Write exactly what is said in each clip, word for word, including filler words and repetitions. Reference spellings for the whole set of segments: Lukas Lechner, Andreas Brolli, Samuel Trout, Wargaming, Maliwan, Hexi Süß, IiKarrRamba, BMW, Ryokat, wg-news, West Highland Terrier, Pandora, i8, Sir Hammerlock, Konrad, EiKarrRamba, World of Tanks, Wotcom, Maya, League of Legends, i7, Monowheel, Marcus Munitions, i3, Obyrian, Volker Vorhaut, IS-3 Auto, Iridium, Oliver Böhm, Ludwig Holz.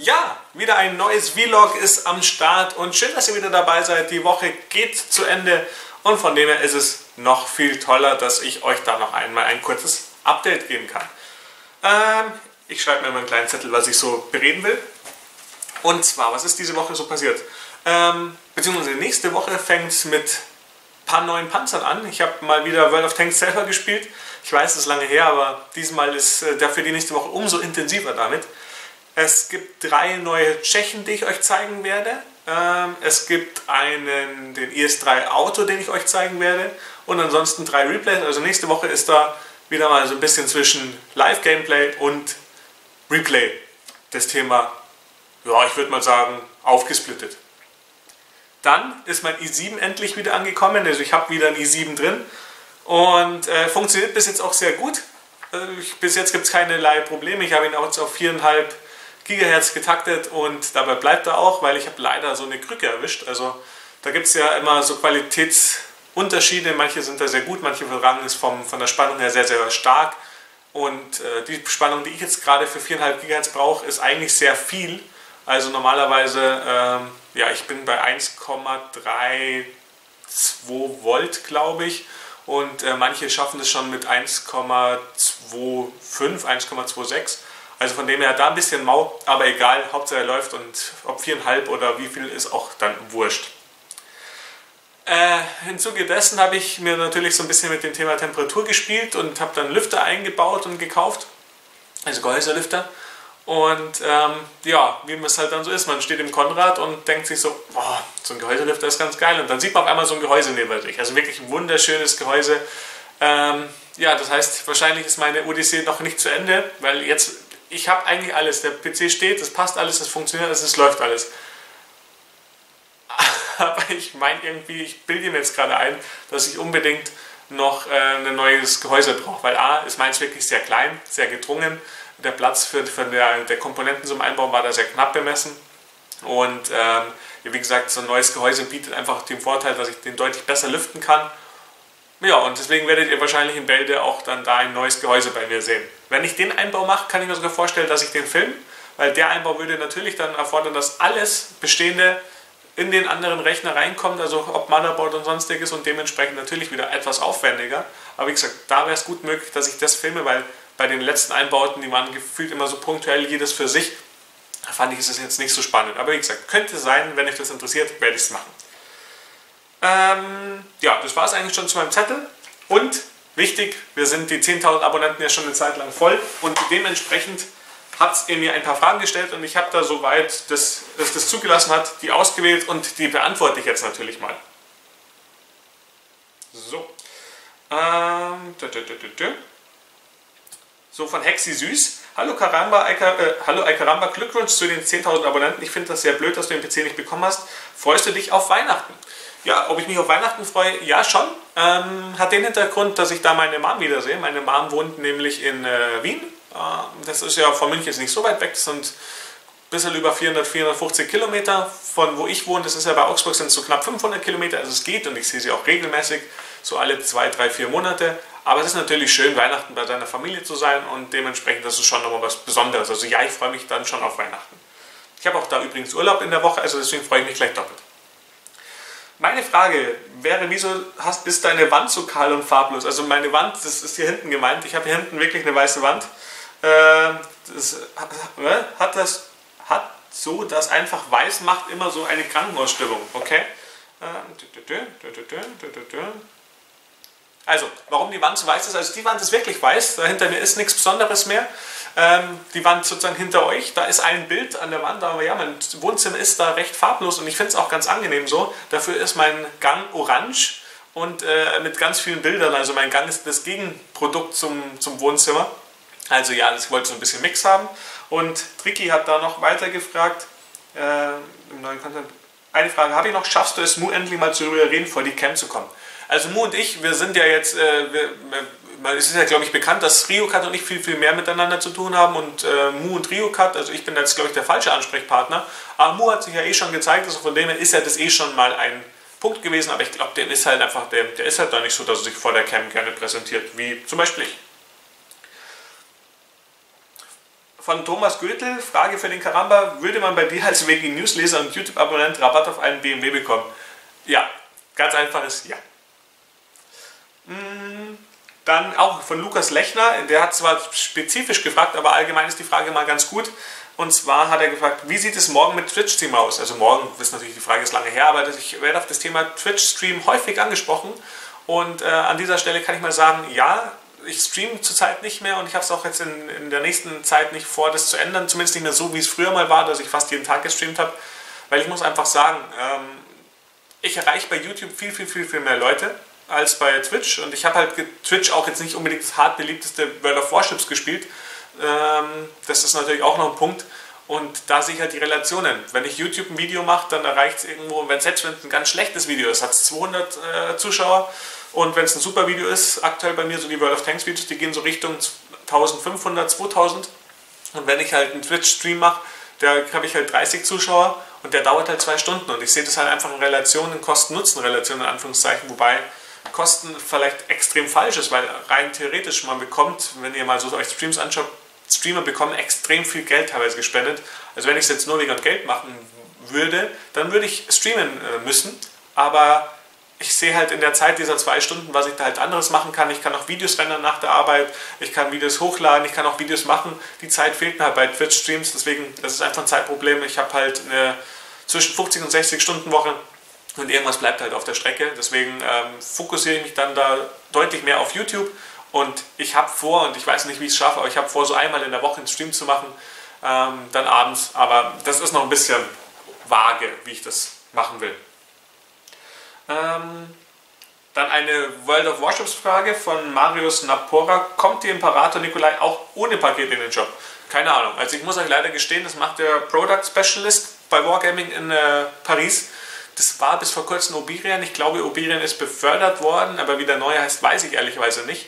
Ja, wieder ein neues Vlog ist am Start und schön, dass ihr wieder dabei seid. Die Woche geht zu Ende und von dem her ist es noch viel toller, dass ich euch da noch einmal ein kurzes Update geben kann. Ähm, ich schreibe mir mal einen kleinen Zettel, was ich so bereden will. Und zwar, was ist diese Woche so passiert? Ähm, beziehungsweise nächste Woche fängt es mit ein paar neuen Panzern an. Ich habe mal wieder World of Tanks selber gespielt. Ich weiß, es ist lange her, aber diesmal ist dafür die nächste Woche umso intensiver damit. Es gibt drei neue Tschechen, die ich euch zeigen werde. Es gibt einen, den I S drei Auto, den ich euch zeigen werde. Und ansonsten drei Replays. Also nächste Woche ist da wieder mal so ein bisschen zwischen Live-Gameplay und Replay das Thema, ja, ich würde mal sagen, aufgesplittet. Dann ist mein i sieben endlich wieder angekommen. Also ich habe wieder ein i sieben drin. Und äh, funktioniert bis jetzt auch sehr gut. Also ich, bis jetzt gibt es keinerlei Probleme. Ich habe ihn auch jetzt auf viereinhalb Gigahertz getaktet und dabei bleibt er auch, weil ich habe leider so eine Krücke erwischt. Also da gibt es ja immer so Qualitätsunterschiede, manche sind da sehr gut, manche Rang ist vom, von der Spannung her sehr, sehr stark und äh, die Spannung, die ich jetzt gerade für viereinhalb Gigahertz brauche, ist eigentlich sehr viel. Also normalerweise, ähm, ja, ich bin bei eins Komma zweiunddreißig Volt, glaube ich, und äh, manche schaffen es schon mit eins Komma fünfundzwanzig, eins Komma sechsundzwanzig. Also von dem her da ein bisschen mau, aber egal, Hauptsache er läuft und ob viereinhalb oder wie viel ist auch dann wurscht. Äh, im Zuge dessen habe ich mir natürlich so ein bisschen mit dem Thema Temperatur gespielt und habe dann Lüfter eingebaut und gekauft, also Gehäuselüfter. Und ähm, ja, wie es halt dann so ist, man steht im Konrad und denkt sich so, boah, so ein Gehäuselüfter ist ganz geil. Und dann sieht man auf einmal so ein Gehäuse neben sich, also wirklich ein wunderschönes Gehäuse. Ähm, ja, das heißt, wahrscheinlich ist meine Odyssee noch nicht zu Ende, weil jetzt... Ich habe eigentlich alles, der P C steht, es passt alles, es funktioniert alles, es läuft alles. Aber ich meine irgendwie, ich bilde mir jetzt gerade ein, dass ich unbedingt noch äh, ein neues Gehäuse brauche, weil A, ist meins wirklich sehr klein, sehr gedrungen, der Platz für, für der, der Komponenten zum Einbauen war da sehr knapp bemessen und ähm, wie gesagt, so ein neues Gehäuse bietet einfach den Vorteil, dass ich den deutlich besser lüften kann. Ja, und deswegen werdet ihr wahrscheinlich in Bälde auch dann da ein neues Gehäuse bei mir sehen. Wenn ich den Einbau mache, kann ich mir sogar vorstellen, dass ich den filme, weil der Einbau würde natürlich dann erfordern, dass alles Bestehende in den anderen Rechner reinkommt, also ob Motherboard und sonstiges und dementsprechend natürlich wieder etwas aufwendiger. Aber wie gesagt, da wäre es gut möglich, dass ich das filme, weil bei den letzten Einbauten, die waren gefühlt immer so punktuell, jedes für sich, da fand ich es jetzt nicht so spannend. Aber wie gesagt, könnte sein, wenn euch das interessiert, werde ich es machen. Ähm, ja, das war es eigentlich schon zu meinem Zettel und wichtig, wir sind die zehntausend Abonnenten ja schon eine Zeit lang voll und dementsprechend hat es mir ein paar Fragen gestellt und ich habe da soweit, dass es das zugelassen hat, die ausgewählt und die beantworte ich jetzt natürlich mal. So, ähm, dü -dü -dü -dü -dü. So von Hexi Süß. Hallo IiKarrRamba, äh, hallo IiKarrRamba, Glückwunsch zu den zehntausend Abonnenten. Ich finde das sehr blöd, dass du den P C nicht bekommen hast. Freust du dich auf Weihnachten? Ja, ob ich mich auf Weihnachten freue? Ja, schon. Ähm, hat den Hintergrund, dass ich da meine Mom wiedersehe. Meine Mom wohnt nämlich in äh, Wien. Äh, das ist ja von München jetzt nicht so weit weg. Das sind ein bisschen über vierhundert, vierhundertfünfzig Kilometer. Von wo ich wohne, das ist ja bei Augsburg, sind es so knapp fünfhundert Kilometer. Also es geht und ich sehe sie auch regelmäßig, so alle zwei, drei, vier Monate. Aber es ist natürlich schön, Weihnachten bei seiner Familie zu sein und dementsprechend, das ist schon nochmal was Besonderes. Also ja, ich freue mich dann schon auf Weihnachten. Ich habe auch da übrigens Urlaub in der Woche, also deswegen freue ich mich gleich doppelt. Meine Frage wäre, wieso ist deine Wand so kahl und farblos? Also meine Wand, das ist hier hinten gemeint, ich habe hier hinten wirklich eine weiße Wand. Das hat, das, hat so, dass einfach weiß macht immer so eine Krankenhausstimmung, okay? Also, warum die Wand so weiß ist? Also die Wand ist wirklich weiß, da hinter mir ist nichts Besonderes mehr. Die Wand sozusagen hinter euch, da ist ein Bild an der Wand, aber ja, mein Wohnzimmer ist da recht farblos und ich finde es auch ganz angenehm so. Dafür ist mein Gang orange und äh, mit ganz vielen Bildern, also mein Gang ist das Gegenprodukt zum, zum Wohnzimmer. Also ja, ich wollte so ein bisschen Mix haben. Und Tricky hat da noch weiter gefragt, äh, im neuen Content, eine Frage habe ich noch, schaffst du es, Mu endlich mal zu reden, vor die Camp zu kommen? Also Mu und ich, wir sind ja jetzt... Äh, wir, Es ist ja, glaube ich, bekannt, dass Ryokat und ich viel, viel mehr miteinander zu tun haben und äh, Mu und Ryokat, also ich bin jetzt, glaube ich, der falsche Ansprechpartner, aber Mu hat sich ja eh schon gezeigt, also von dem her ist ja das eh schon mal ein Punkt gewesen, aber ich glaube, der ist halt einfach, der, der ist halt da nicht so, dass er sich vor der Cam gerne präsentiert, wie zum Beispiel ich. von Thomas Gürtel, Frage für den Karamba, würde man bei dir als wegen Newsleser und YouTube-Abonnent Rabatt auf einen B M W bekommen? Ja, ganz einfaches Ja. Dann auch von Lukas Lechner, der hat zwar spezifisch gefragt, aber allgemein ist die Frage mal ganz gut. Und zwar hat er gefragt, wie sieht es morgen mit Twitch-Stream aus? Also morgen, das ist natürlich, die Frage ist lange her, aber ich werde auf das Thema Twitch-Stream häufig angesprochen. Und äh, an dieser Stelle kann ich mal sagen, ja, ich streame zurzeit nicht mehr und ich habe es auch jetzt in, in der nächsten Zeit nicht vor, das zu ändern. Zumindest nicht mehr so, wie es früher mal war, dass ich fast jeden Tag gestreamt habe. Weil ich muss einfach sagen, ähm, ich erreiche bei YouTube viel, viel, viel, viel mehr Leute als bei Twitch, und ich habe halt Twitch auch jetzt nicht unbedingt das hart beliebteste World of Warships gespielt. Ähm, das ist natürlich auch noch ein Punkt, und da sehe ich halt die Relationen. Wenn ich YouTube ein Video mache, dann erreicht es irgendwo, wenn selbst wenn es ein ganz schlechtes Video ist, hat es zweihundert äh, Zuschauer, und wenn es ein super Video ist, aktuell bei mir so die World of Tanks Videos, die gehen so Richtung eintausendfünfhundert, zweitausend, und wenn ich halt einen Twitch-Stream mache, da habe ich halt dreißig Zuschauer und der dauert halt zwei Stunden, und ich sehe das halt einfach in Relationen, in Kosten-Nutzen-Relationen in Anführungszeichen, wobei Kosten vielleicht extrem falsch ist, weil rein theoretisch man bekommt, wenn ihr mal so euch Streams anschaut, Streamer bekommen extrem viel Geld teilweise gespendet. Also wenn ich es jetzt nur wegen Geld machen würde, dann würde ich streamen müssen, aber ich sehe halt in der Zeit dieser zwei Stunden, was ich da halt anderes machen kann. Ich kann auch Videos rendern nach der Arbeit, ich kann Videos hochladen, ich kann auch Videos machen. Die Zeit fehlt mir halt bei Twitch-Streams, deswegen, das ist einfach ein Zeitproblem. Ich habe halt eine zwischen fünfzig und sechzig Stunden Woche. Und irgendwas bleibt halt auf der Strecke, deswegen ähm, fokussiere ich mich dann da deutlich mehr auf YouTube, und ich habe vor, und ich weiß nicht, wie ich es schaffe, aber ich habe vor, so einmal in der Woche einen Stream zu machen, ähm, dann abends, aber das ist noch ein bisschen vage, wie ich das machen will. Ähm, dann eine World of Warships Frage von Marius Napora, kommt die Imperator Nikolai auch ohne Paket in den Shop? Keine Ahnung, also ich muss euch leider gestehen, das macht der Product Specialist bei Wargaming in äh, Paris. Das war bis vor kurzem Obyrian. Ich glaube, Obyrian ist befördert worden, aber wie der neue heißt, weiß ich ehrlicherweise nicht.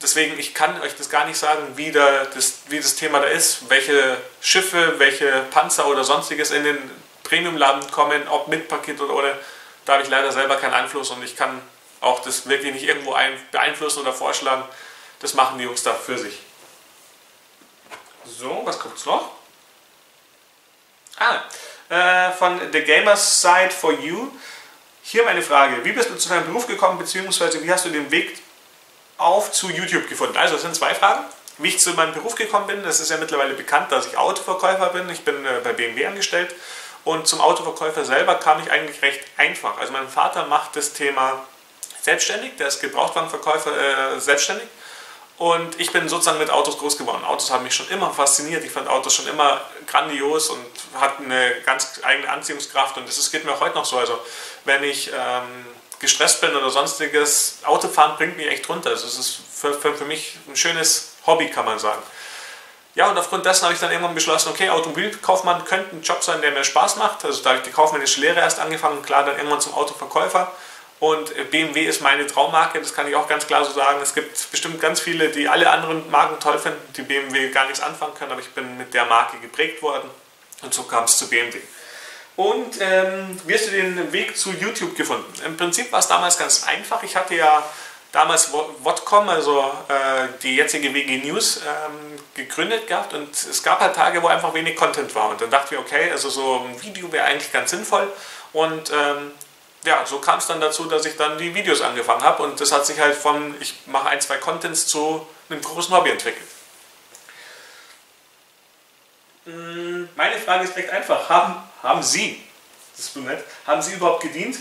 Deswegen, ich kann euch das gar nicht sagen, wie, da, das, wie das Thema da ist, welche Schiffe, welche Panzer oder sonstiges in den Premiumladen kommen, ob mit Paket oder ohne. Da habe ich leider selber keinen Einfluss, und ich kann auch das wirklich nicht irgendwo ein, beeinflussen oder vorschlagen. Das machen die Jungs da für sich. So, was kommt noch? Ah, von The Gamer's Side for You. Hier meine Frage: Wie bist du zu deinem Beruf gekommen, beziehungsweise wie hast du den Weg auf zu YouTube gefunden? Also das sind zwei Fragen. Wie ich zu meinem Beruf gekommen bin, das ist ja mittlerweile bekannt, dass ich Autoverkäufer bin. Ich bin bei B M W angestellt, und zum Autoverkäufer selber kam ich eigentlich recht einfach. Also mein Vater macht das Thema selbstständig, der ist Gebrauchtwagenverkäufer äh, selbstständig. Und ich bin sozusagen mit Autos groß geworden. Autos haben mich schon immer fasziniert. Ich fand Autos schon immer grandios und hatten eine ganz eigene Anziehungskraft. Und das geht mir auch heute noch so. Also wenn ich ähm, gestresst bin oder sonstiges, Autofahren bringt mich echt runter. Also es ist für, für, für mich ein schönes Hobby, kann man sagen. Ja, und aufgrund dessen habe ich dann irgendwann beschlossen, okay, Automobilkaufmann könnte ein Job sein, der mir Spaß macht. Also da habe ich die kaufmännische Lehre erst angefangen, klar, dann irgendwann zum Autoverkäufer. Und B M W ist meine Traummarke, das kann ich auch ganz klar so sagen. Es gibt bestimmt ganz viele, die alle anderen Marken toll finden, die B M W gar nichts anfangen können, aber ich bin mit der Marke geprägt worden, und so kam es zu B M W. Und ähm, wie hast du den Weg zu YouTube gefunden? Im Prinzip war es damals ganz einfach. Ich hatte ja damals Wotcom, also äh, die jetzige W G News, ähm, gegründet gehabt, und es gab halt Tage, wo einfach wenig Content war, und dann dachten wir, okay, also so ein Video wäre eigentlich ganz sinnvoll, und ähm, ja, so kam es dann dazu, dass ich dann die Videos angefangen habe, und das hat sich halt von, ich mache ein, zwei Contents zu einem großen Hobby entwickelt. Meine Frage ist recht einfach. Haben, haben Sie, das ist nett, haben Sie überhaupt gedient?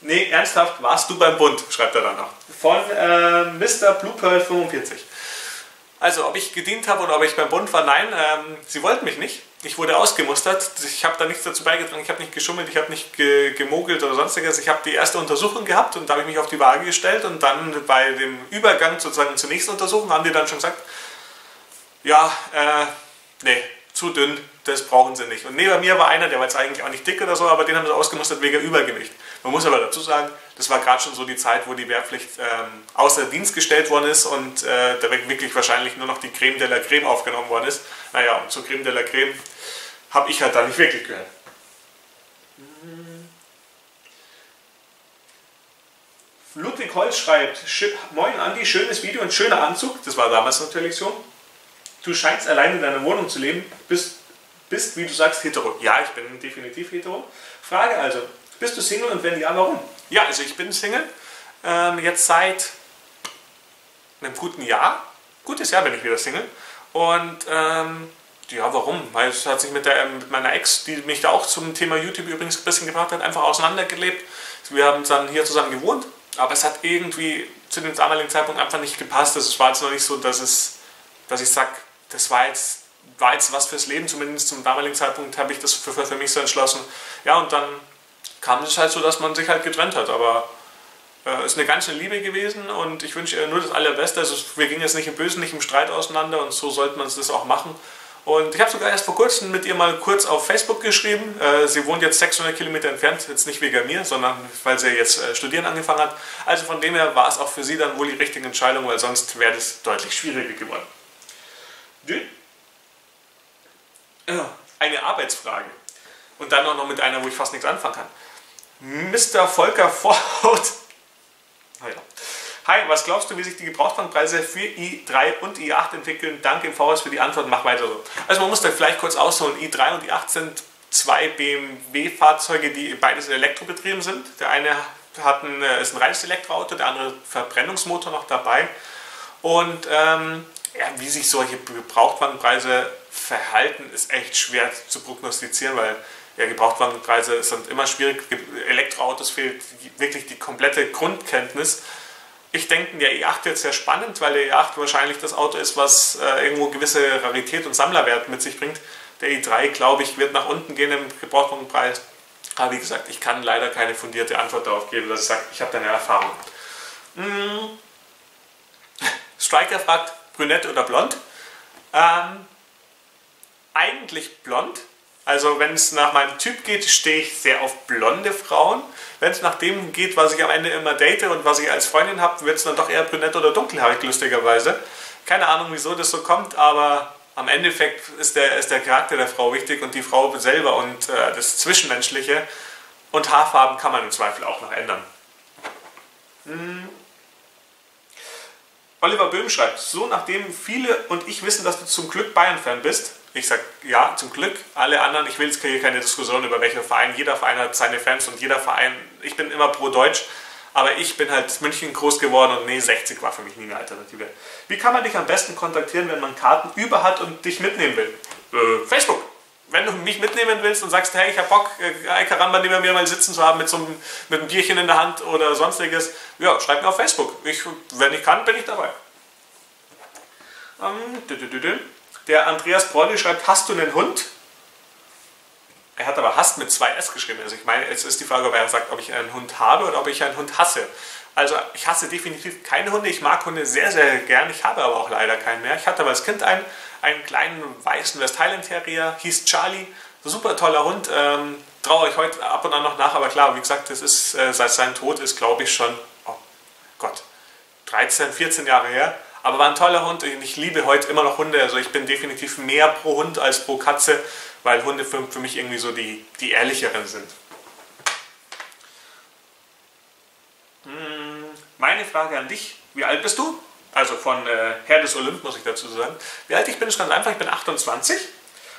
Nee, ernsthaft, warst du beim Bund, schreibt er danach. Von äh, Mister Blue Pearl fünfundvierzig. Also, ob ich gedient habe oder ob ich beim Bund war, nein, ähm, sie wollten mich nicht. Ich wurde ausgemustert, ich habe da nichts dazu beigetragen, ich habe nicht geschummelt, ich habe nicht ge gemogelt oder sonstiges. Ich habe die erste Untersuchung gehabt, und da habe ich mich auf die Waage gestellt, und dann bei dem Übergang sozusagen zur nächsten Untersuchung haben die dann schon gesagt, ja, äh, nee, zu dünn, das brauchen sie nicht. Und neben mir war einer, der war jetzt eigentlich auch nicht dick oder so, aber den haben sie ausgemustert wegen Übergewicht. Man muss aber dazu sagen, das war gerade schon so die Zeit, wo die Wehrpflicht ähm, außer Dienst gestellt worden ist, und äh, da wirklich wahrscheinlich nur noch die Creme de la Creme aufgenommen worden ist. Naja, und zur Creme de la Creme habe ich halt da nicht wirklich gehört. Ludwig Holz schreibt, moin Andi, schönes Video und schöner Anzug. Das war damals natürlich so. du scheinst allein in deiner Wohnung zu leben, bist, bist, wie du sagst, hetero. Ja, ich bin definitiv hetero. Frage also, bist du Single und wenn ja, warum? Ja, also ich bin Single, ähm, jetzt seit einem guten Jahr. Gutes Jahr bin ich wieder Single. Und ähm, ja, warum? Weil es hat sich mit, der, mit meiner Ex, die mich da auch zum Thema YouTube übrigens ein bisschen gebracht hat, einfach auseinandergelebt. Wir haben dann hier zusammen gewohnt, aber es hat irgendwie zu dem damaligen Zeitpunkt einfach nicht gepasst. Also es war jetzt noch nicht so, dass, es, dass ich sage, das war jetzt, war jetzt was fürs Leben. Zumindest zum damaligen Zeitpunkt habe ich das für, für mich so entschlossen. Ja, und dann kam es halt so, dass man sich halt getrennt hat, aber es ist eine ganz schöne Liebe gewesen und ich wünsche ihr nur das Allerbeste. Also wir gingen jetzt nicht im Bösen, nicht im Streit auseinander und so sollte man es das auch machen. Und ich habe sogar erst vor kurzem mit ihr mal kurz auf Facebook geschrieben. Sie wohnt jetzt sechshundert Kilometer entfernt, jetzt nicht wegen mir, sondern weil sie jetzt studieren angefangen hat. Also von dem her war es auch für sie dann wohl die richtige Entscheidung, weil sonst wäre das deutlich schwieriger geworden. Eine Arbeitsfrage. Und dann auch noch mit einer, wo ich fast nichts anfangen kann. Mister Volker Vorhaut. Naja. Hi, was glaubst du, wie sich die Gebrauchtwagenpreise für i drei und i acht entwickeln? Danke im Voraus für die Antwort, mach weiter so. Also man muss da vielleicht kurz ausholen, i drei und i acht sind zwei B M W-Fahrzeuge, die beides elektrobetrieben sind. Der eine hat ein, ist ein reines Elektroauto, der andere Verbrennungsmotor noch dabei. Und ähm, ja, wie sich solche Gebrauchtwagenpreise verhalten, ist echt schwer zu prognostizieren, weil ja, Gebrauchtwagenpreise sind immer schwierig. Elektroautos fehlt wirklich die komplette Grundkenntnis. Ich denke, der i acht wird sehr spannend, weil der i acht wahrscheinlich das Auto ist, was äh, irgendwo gewisse Rarität und Sammlerwert mit sich bringt. Der i drei, glaube ich, wird nach unten gehen im Gebrauchtwagenpreis. Aber wie gesagt, ich kann leider keine fundierte Antwort darauf geben, dass ich sage, ich habe da eine Erfahrung. Hm. Striker fragt, brünett oder blond? Ähm, eigentlich blond. Also wenn es nach meinem Typ geht, stehe ich sehr auf blonde Frauen. Wenn es nach dem geht, was ich am Ende immer date und was ich als Freundin habe, wird es dann doch eher brünett oder dunkelhaarig, lustigerweise. Keine Ahnung, wieso das so kommt, aber am Endeffekt ist der, ist der Charakter der Frau wichtig und die Frau selber und äh, das Zwischenmenschliche. Und Haarfarben kann man im Zweifel auch noch ändern. Hm. Oliver Böhm schreibt, so nachdem viele und ich wissen, dass du zum Glück Bayern-Fan bist, ich sage, ja, zum Glück. Alle anderen, ich will jetzt hier keine Diskussion über welcher Verein. Jeder Verein hat seine Fans und jeder Verein, ich bin immer pro Deutsch, aber ich bin halt München groß geworden und nee, sechzig war für mich nie eine Alternative. Wie kann man dich am besten kontaktieren, wenn man Karten über hat und dich mitnehmen will? Äh, Facebook! Wenn du mich mitnehmen willst und sagst, hey, ich hab Bock, EiKarrRamba neben mir mal sitzen zu haben mit so einem, mit einem Bierchen in der Hand oder sonstiges, ja, schreib mir auf Facebook. Ich, wenn ich kann, bin ich dabei. Ähm, dü -dü -dü -dü. Der Andreas Brolli schreibt, hast du einen Hund? Er hat aber Hass mit zwei S geschrieben. Also ich meine, jetzt ist die Frage, ob er sagt, ob ich einen Hund habe oder ob ich einen Hund hasse. Also ich hasse definitiv keine Hunde. Ich mag Hunde sehr, sehr gern. Ich habe aber auch leider keinen mehr. Ich hatte aber als Kind einen, einen kleinen weißen West Highland Terrier, hieß Charlie. Super toller Hund. Ähm, traue ich heute ab und an noch nach. Aber klar, wie gesagt, das ist, äh, seit seinem Tod ist, glaube ich, schon, oh Gott, dreizehn, vierzehn Jahre her. Aber war ein toller Hund und ich liebe heute immer noch Hunde. Also ich bin definitiv mehr pro Hund als pro Katze, weil Hunde für, für mich irgendwie so die, die ehrlicheren sind. Hm, meine Frage an dich, wie alt bist du? Also von äh, Herr des Olymp muss ich dazu sagen. Wie alt ich bin, ist ganz einfach, ich bin achtundzwanzig.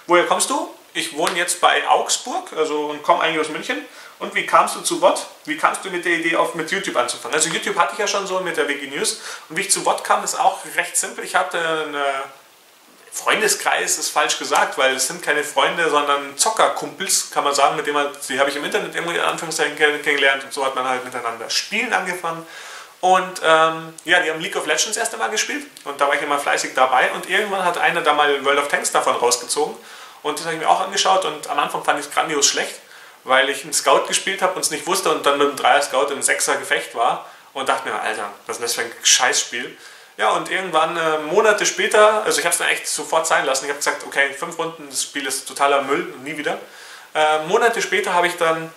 Woher kommst du? Ich wohne jetzt bei Augsburg, also und komme eigentlich aus München. Und wie kamst du zu Wot? Wie kamst du mit der Idee auf, mit YouTube anzufangen? Also YouTube hatte ich ja schon so mit der W G News. Und wie ich zu Wot kam, ist auch recht simpel. Ich hatte einen Freundeskreis, ist falsch gesagt, weil es sind keine Freunde, sondern Zockerkumpels, kann man sagen. Mit denen man, die habe ich im Internet irgendwie in Anführungszeichen kennengelernt und so hat man halt miteinander Spielen angefangen. Und ähm, ja, die haben League of Legends erst einmal gespielt und da war ich immer fleißig dabei. Und irgendwann hat einer da mal World of Tanks davon rausgezogen und das habe ich mir auch angeschaut und am Anfang fand ich es grandios schlecht, weil ich einen Scout gespielt habe und es nicht wusste und dann mit einem Dreier-Scout im Sechser-Gefecht war und dachte mir, Alter, was ist das für ein Scheißspiel? Ja, und irgendwann äh, Monate später, also ich habe es dann echt sofort sein lassen, ich habe gesagt, okay, fünf Runden, das Spiel ist totaler Müll, nie wieder. Äh, Monate später habe ich dann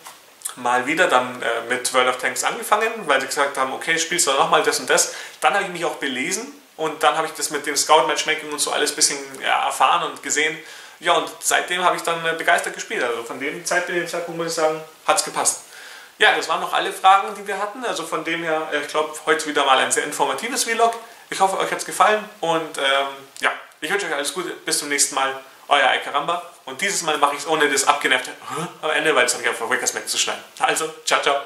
mal wieder dann äh, mit World of Tanks angefangen, weil sie gesagt haben, okay, spielst du nochmal das und das. Dann habe ich mich auch belesen und dann habe ich das mit dem Scout-Matchmaking und so alles ein bisschen ja, erfahren und gesehen. Ja, und seitdem habe ich dann begeistert gespielt. Also von dem Zeitpunkt muss ich sagen, hat es gepasst. Ja, das waren noch alle Fragen, die wir hatten. Also von dem her, ich glaube, heute wieder mal ein sehr informatives Vlog. Ich hoffe, euch hat es gefallen und ähm, ja, Ich wünsche euch alles Gute, bis zum nächsten Mal, euer EiKarrRamba. Und dieses Mal mache ich es ohne das abgenervte am Ende, weil das habe ich einfach vergessen wegzuschneiden. Also, ciao, ciao.